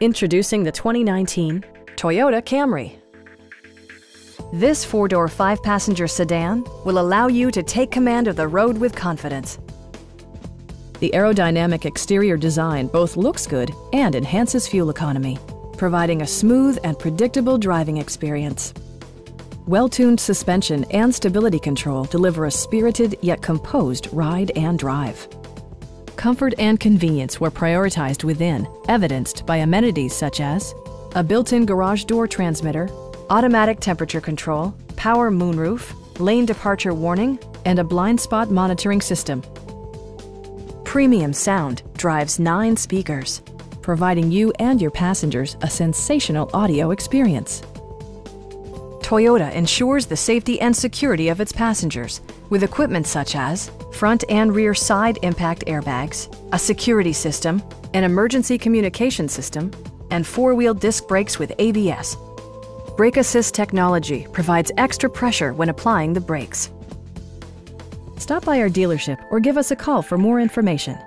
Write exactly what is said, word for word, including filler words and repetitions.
Introducing the twenty nineteen Toyota Camry. This four-door, five-passenger sedan will allow you to take command of the road with confidence. The aerodynamic exterior design both looks good and enhances fuel economy, providing a smooth and predictable driving experience. Well-tuned suspension and stability control deliver a spirited yet composed ride and drive. Comfort and convenience were prioritized within, evidenced by amenities such as a built-in garage door transmitter, automatic temperature control, power moonroof, lane departure warning, and a blind spot monitoring system. Premium sound drives nine speakers, providing you and your passengers a sensational audio experience. Toyota ensures the safety and security of its passengers with equipment such as front and rear side impact airbags, a security system, an emergency communication system, and four-wheel disc brakes with A B S. Brake Assist technology provides extra pressure when applying the brakes. Stop by our dealership or give us a call for more information.